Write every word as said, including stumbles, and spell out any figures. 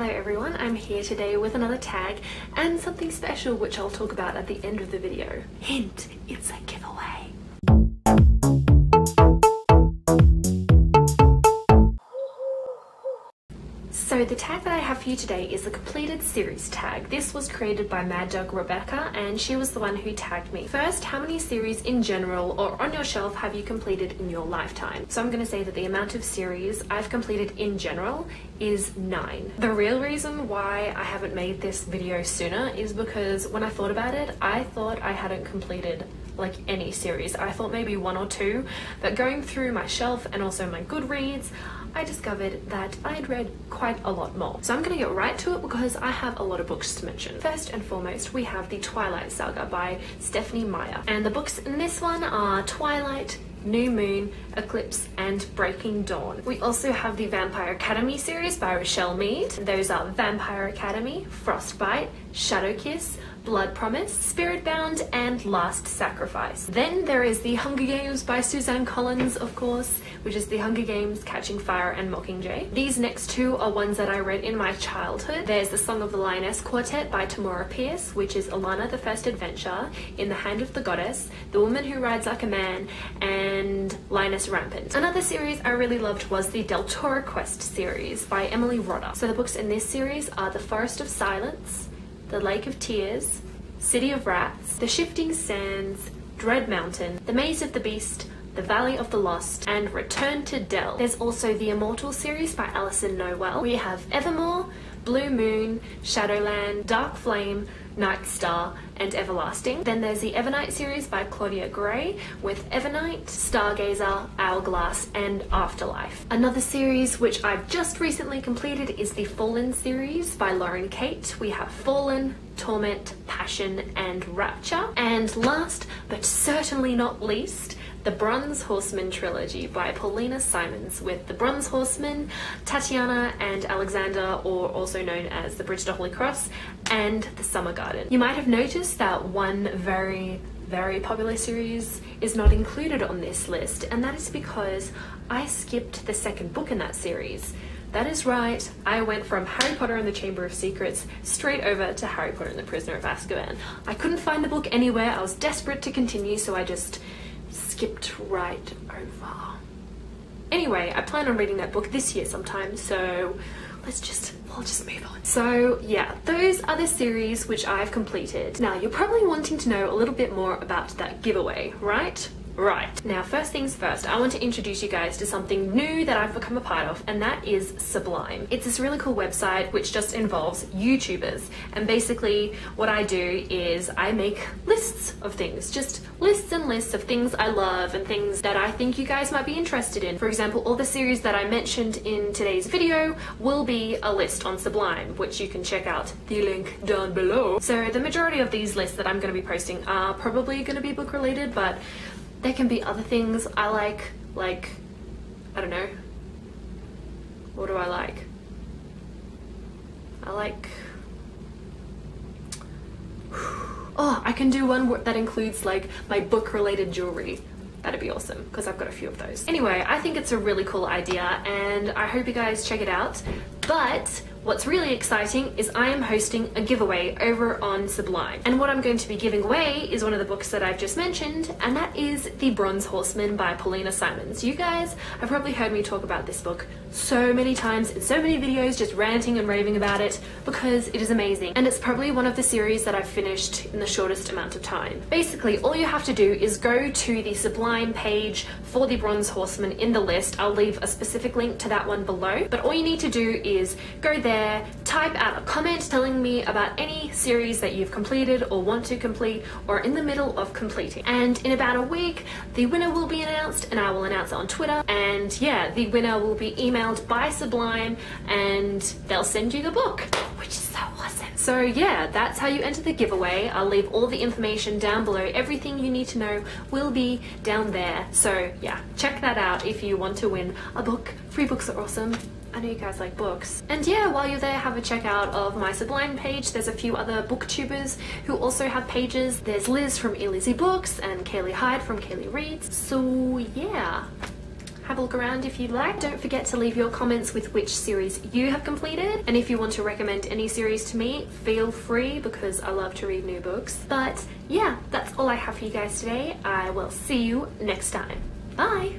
Hello everyone, I'm here today with another tag and something special which I'll talk about at the end of the video. Hint, it's a giveaway. So the tag that I have for you today is the completed series tag. This was created by Maddog Rebecca and she was the one who tagged me. First, how many series in general or on your shelf have you completed in your lifetime? So I'm going to say that the amount of series I've completed in general is nine. The real reason why I haven't made this video sooner is because when I thought about it, I thought I hadn't completed like any series. I thought maybe one or two, but going through my shelf and also my Goodreads, I discovered that I had read quite a lot more. So I'm going to get right to it because I have a lot of books to mention. First and foremost, we have The Twilight Saga by Stephenie Meyer. And the books in this one are Twilight, New Moon, Eclipse and Breaking Dawn. We also have the Vampire Academy series by Rochelle Mead. Those are Vampire Academy, Frostbite, Shadow Kiss, Blood Promise, Spiritbound and Last Sacrifice. Then there is The Hunger Games by Suzanne Collins, of course, which is The Hunger Games, Catching Fire and Mockingjay. These next two are ones that I read in my childhood. There's The Song of the Lioness Quartet by Tamora Pierce, which is Alana the First Adventure, In the Hand of the Goddess, The Woman Who Rides Like a Man, and and Lioness Rampant. Another series I really loved was the Deltora Quest series by Emily Rodda. So the books in this series are The Forest of Silence, The Lake of Tears, City of Rats, The Shifting Sands, Dread Mountain, The Maze of the Beast, The Valley of the Lost, and Return to Dell. There's also the Immortal series by Alison Noel. We have Evermore, Blue Moon, Shadowland, Dark Flame, Night Star and Everlasting. Then there's the Evernight series by Claudia Gray with Evernight, Stargazer, Hourglass and Afterlife. Another series which I've just recently completed is the Fallen series by Lauren Kate. We have Fallen, Torment, Passion and Rapture. And last but certainly not least, The Bronze Horseman trilogy by Paulina Simons with The Bronze Horseman, Tatiana and Alexander, or also known as The Bridge to Holy Cross, and The Summer Garden. You might have noticed that one very, very popular series is not included on this list, and that is because I skipped the second book in that series. That is right, I went from Harry Potter and the Chamber of Secrets straight over to Harry Potter and the Prisoner of Azkaban. I couldn't find the book anywhere, I was desperate to continue, so I just skipped right over. Anyway, I plan on reading that book this year sometime, so let's just, I'll just move on. So yeah, those are the series which I've completed. Now you're probably wanting to know a little bit more about that giveaway, right? Right. Now first things first, I want to introduce you guys to something new that I've become a part of, and that is Sublime. It's this really cool website which just involves YouTubers, and basically what I do is I make lists of things, just lists and lists of things I love and things that I think you guys might be interested in. For example, all the series that I mentioned in today's video will be a list on Sublime, which you can check out the link down below. So the majority of these lists that I'm going to be posting are probably going to be book related, but there can be other things I like, like, I don't know, what do I like? I like, oh, I can do one that includes like my book related jewelry. That'd be awesome because I've got a few of those. Anyway, I think it's a really cool idea and I hope you guys check it out. But what's really exciting is I am hosting a giveaway over on Sublime. And what I'm going to be giving away is one of the books that I've just mentioned, and that is The Bronze Horseman by Paulina Simons. You guys have probably heard me talk about this book so many times in so many videos, just ranting and raving about it because it is amazing. And it's probably one of the series that I've finished in the shortest amount of time. Basically, all you have to do is go to the Sublime page for The Bronze Horseman in the list. I'll leave a specific link to that one below, but all you need to do is go there There, type out a comment telling me about any series that you've completed or want to complete or in the middle of completing. And in about a week, the winner will be announced and I will announce it on Twitter. And yeah, the winner will be emailed by Sublime and they'll send you the book, which is so awesome. So yeah, that's how you enter the giveaway. I'll leave all the information down below. Everything you need to know will be down there. So yeah, check that out if you want to win a book. Free books are awesome. I know you guys like books. And yeah, while you're there, have a check out of my Sublime page. There's a few other booktubers who also have pages. There's Liz from Illizzy Books and Kaylee Hyde from Kaylee Reads. So yeah, Have a look around if you'd like. Don't forget to leave your comments with which series you have completed, and if you want to recommend any series to me, feel free, because I love to read new books. But yeah, that's all I have for you guys today. I will see you next time. Bye!